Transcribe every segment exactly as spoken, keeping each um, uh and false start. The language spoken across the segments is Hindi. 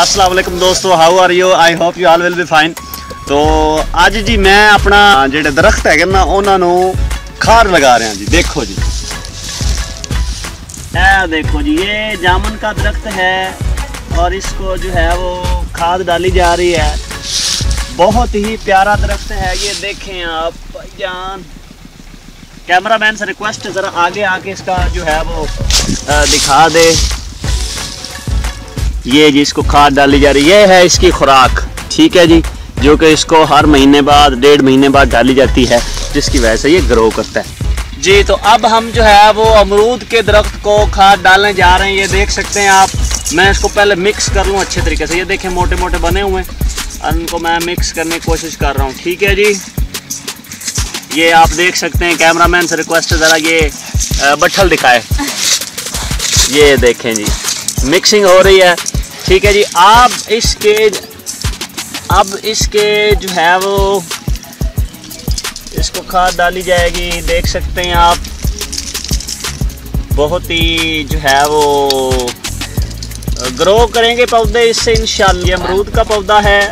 अस्सलाम वालेकुम दोस्तों, how are you? I hope you all will be fine. तो आज जी मैं अपना जेडे दरख्त है ना उन्होंने खार लगा रहे हैं जी। देखो जी, ए देखो जी, ये जामुन का दरख्त है और इसको जो है वो खाद डाली जा रही है। बहुत ही प्यारा दरख्त है ये, देखें आप जान। कैमरा मैन से रिक्वेस्ट है ज़रा आगे आके इसका जो है वो दिखा दे। ये जी इसको खाद डाली जा रही है, ये है इसकी खुराक, ठीक है जी, जो कि इसको हर महीने बाद डेढ़ महीने बाद डाली जाती है, जिसकी वजह से ये ग्रो करता है जी। तो अब हम जो है वो अमरूद के दरख्त को खाद डालने जा रहे हैं। ये देख सकते हैं आप, मैं इसको पहले मिक्स कर लूँ अच्छे तरीके से। ये देखें मोटे मोटे बने हुए हैं, उनको मैं मिक्स करने की कोशिश कर रहा हूँ, ठीक है जी। ये आप देख सकते हैं, कैमरामैन से रिक्वेस्ट है ज़रा ये बट्ठल दिखाए। ये देखें जी मिक्सिंग हो रही है, ठीक है जी। आप इसके अब इसके जो है वो इसको खाद डाली जाएगी, देख सकते हैं आप। बहुत ही जो है वो ग्रो करेंगे पौधे इससे इंशाल्लाह। ये अमरूद का पौधा है,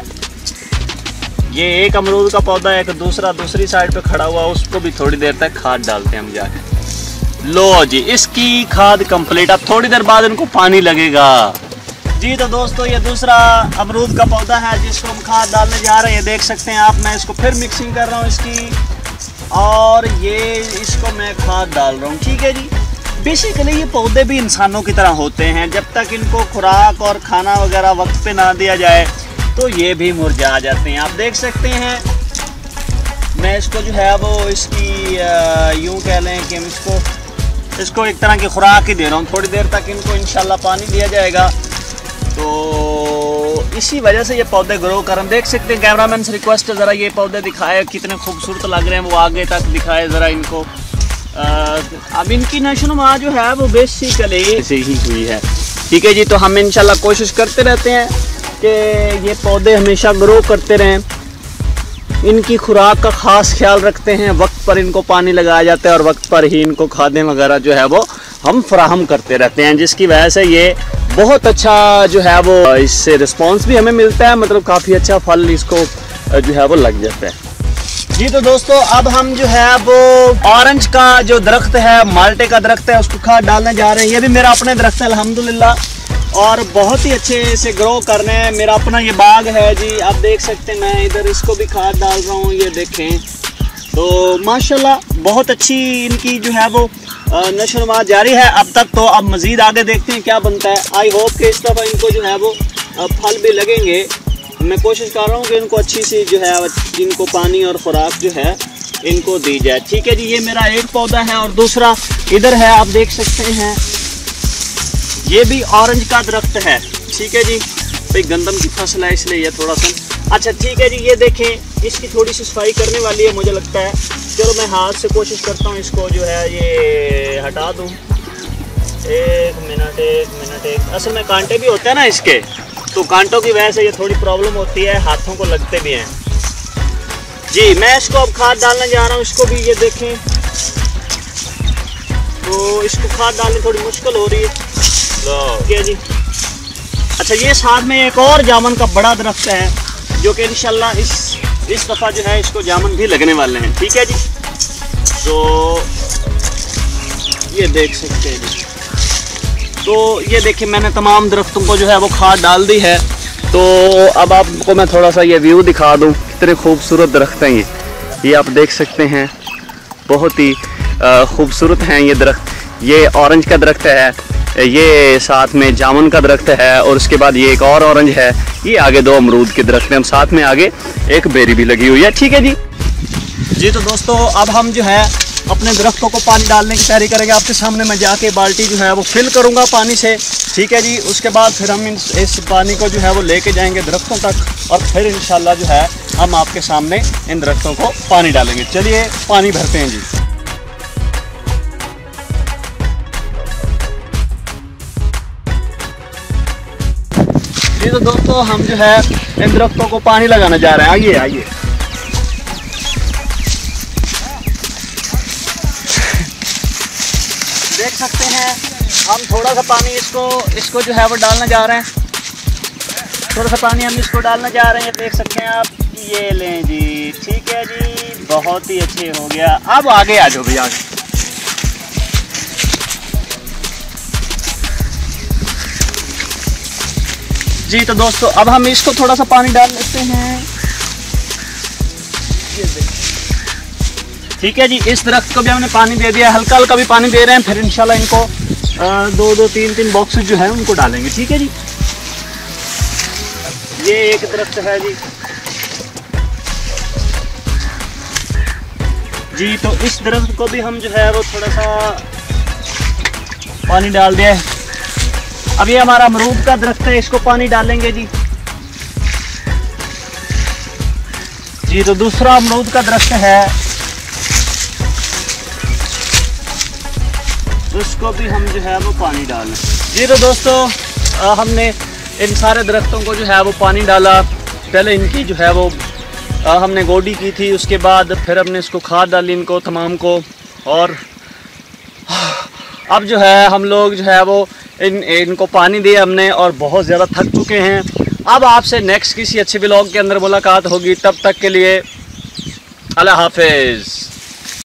ये एक अमरूद का पौधा है, एक दूसरा दूसरी साइड पे खड़ा हुआ, उसको भी थोड़ी देर तक खाद डालते हैं हम जाके। लो जी इसकी खाद कंप्लीट, अब थोड़ी देर बाद इनको पानी लगेगा जी। तो दोस्तों ये दूसरा अमरूद का पौधा है जिसको हम खाद डालने जा रहे हैं, देख सकते हैं आप। मैं इसको फिर मिक्सिंग कर रहा हूँ इसकी, और ये इसको मैं खाद डाल रहा हूँ, ठीक है जी। बेसिकली ये पौधे भी इंसानों की तरह होते हैं, जब तक इनको खुराक और खाना वगैरह वक्त पे ना दिया जाए तो ये भी मुरझा जाते हैं। आप देख सकते हैं, मैं इसको जो है वो इसकी यूँ कह लें कि हम इसको इसको एक तरह की खुराक ही दे रहा हूँ। थोड़ी देर तक इनको इंशाल्लाह पानी दिया जाएगा, तो इसी वजह से ये पौधे ग्रो कर। हम देख सकते हैं, कैमरामैन से रिक्वेस्ट है ज़रा ये पौधे दिखाए, कितने खूबसूरत लग रहे हैं वो, आगे तक दिखाए ज़रा इनको। अब इनकी नशोनुमा जो है वो बेसिकली ऐसे ही हुई है, ठीक है जी। तो हम इंशाल्लाह कोशिश करते रहते हैं कि ये पौधे हमेशा ग्रो करते रहें। इनकी खुराक का ख़ास ख्याल रखते हैं, वक्त पर इनको पानी लगाया जाता है और वक्त पर ही इनको खादें वगैरह जो है वो हम फराहम करते रहते हैं, जिसकी वजह से ये बहुत अच्छा जो है वो इससे रिस्पांस भी हमें मिलता है, मतलब काफ़ी अच्छा फल इसको जो है वो लग जाता है जी। तो दोस्तों अब हम जो है वो ऑरेंज का जो दरख्त है, माल्टे का दरख्त है, उसको खाद डालने जा रहे हैं। ये भी मेरा अपने दरख्त है अल्हम्दुलिल्लाह, और बहुत ही अच्छे से ग्रो कर रहे हैं। मेरा अपना ये बाग है जी, आप देख सकते हैं। मैं इधर इसको भी खाद डाल रहा हूँ, ये देखें। तो माशाल्लाह बहुत अच्छी इनकी जो है वो नशोनुमा जारी है अब तक। तो अब मज़ीद आगे देखते हैं क्या बनता है। आई होप कि इस दफ़ा इनको जो है वो फल भी लगेंगे। मैं कोशिश कर रहा हूँ कि इनको अच्छी सी जो है इनको पानी और ख़ुराक जो है इनको दी जाए, ठीक है जी। ये मेरा एक पौधा है और दूसरा इधर है, आप देख सकते हैं। ये भी ऑरेंज का दरख्त है, ठीक है जी। भाई गंदम की फसल है इसलिए यह थोड़ा सा अच्छा, ठीक है जी। ये देखें, इसकी थोड़ी सी सफाई करने वाली है मुझे लगता है। चलो मैं हाथ से कोशिश करता हूँ इसको जो है ये हटा दूँ। एक मिनट एक मिनट एक असल में कांटे भी होते हैं ना इसके, तो कांटों की वजह से ये थोड़ी प्रॉब्लम होती है, हाथों को लगते भी हैं जी। मैं इसको अब खाद डालने जा रहा हूँ, इसको भी ये देखें। तो इसको खाद डालने थोड़ी मुश्किल हो रही है, ठीक है जी। अच्छा ये साथ में एक और जामुन का बड़ा दरख्त है, जो कि इंशाल्लाह इस इस दफ़ा जो है इसको जामुन भी लगने वाले हैं, ठीक है जी। तो ये देख सकते हैं जी। तो ये देखिए मैंने तमाम दरख्तों को जो है वो खाद डाल दी है। तो अब आपको मैं थोड़ा सा ये व्यू दिखा दूँ, कितने खूबसूरत दरख्त हैं ये। ये आप देख सकते हैं, बहुत ही खूबसूरत हैं ये दरख्त। ये ऑरेंज का दरख्त है, ये साथ में जामुन का दरख्त है, और उसके बाद ये एक और ऑरेंज है, ये आगे दो अमरूद के दरख्त हैं, हम साथ में आगे एक बेरी भी लगी हुई है, ठीक है जी। जी तो दोस्तों अब हम जो है अपने दरख्तों को पानी डालने की तैयारी करेंगे। आपके सामने मैं जाके बाल्टी जो है वो फिल करूँगा पानी से, ठीक है जी। उसके बाद फिर हम इस पानी को जो है वो लेके जाएंगे दरख्तों तक, और फिर इंशाल्लाह जो है हम आपके सामने इन दरख्तों को पानी डालेंगे। चलिए पानी भरते हैं जी। जी तो दोस्तों हम जो है इन दरख्तों को पानी लगाने जा रहे हैं। आइए आइए देख सकते हैं, हम थोड़ा सा पानी इसको इसको जो है वो डालने जा रहे हैं। थोड़ा सा पानी हम इसको डालना चाह रहे हैं, देख सकते हैं आप। ये लें जी, ठीक है जी, बहुत ही अच्छे हो गया। अब आगे आ जाओ भैया, जी तो दोस्तों अब हम इसको थोड़ा सा पानी डाल लेते हैं। ठीक है जी, इस दरख्त को भी हमने पानी दे दिया, हल्का हल्का भी पानी दे रहे हैं। फिर इंशाल्लाह इनको आ, दो दो तीन तीन बॉक्स जो है उनको डालेंगे। ठीक है जी, ये एक दरख्त है जी। जी तो इस दरख्त को भी हम जो है वो थोड़ा सा पानी डाल दिया है। अब ये हमारा अमरूद का दरख्त है, इसको पानी डालेंगे जी। जी तो दूसरा अमरूद का दरख्त है, उसको भी हम जो है वो पानी डालें। जी तो दोस्तों आ, हमने इन सारे दरख्तों को जो है वो पानी डाला। पहले इनकी जो है वो आ, हमने गोडी की थी, उसके बाद फिर हमने इसको खाद डाली इनको तमाम को। और अब जो है हम लोग जो है वो इन इनको पानी दिया हमने और बहुत ज़्यादा थक चुके हैं। अब आपसे नेक्स्ट किसी अच्छे ब्लॉग के अंदर मुलाकात होगी, तब तक के लिए अल्लाह हाफिज़।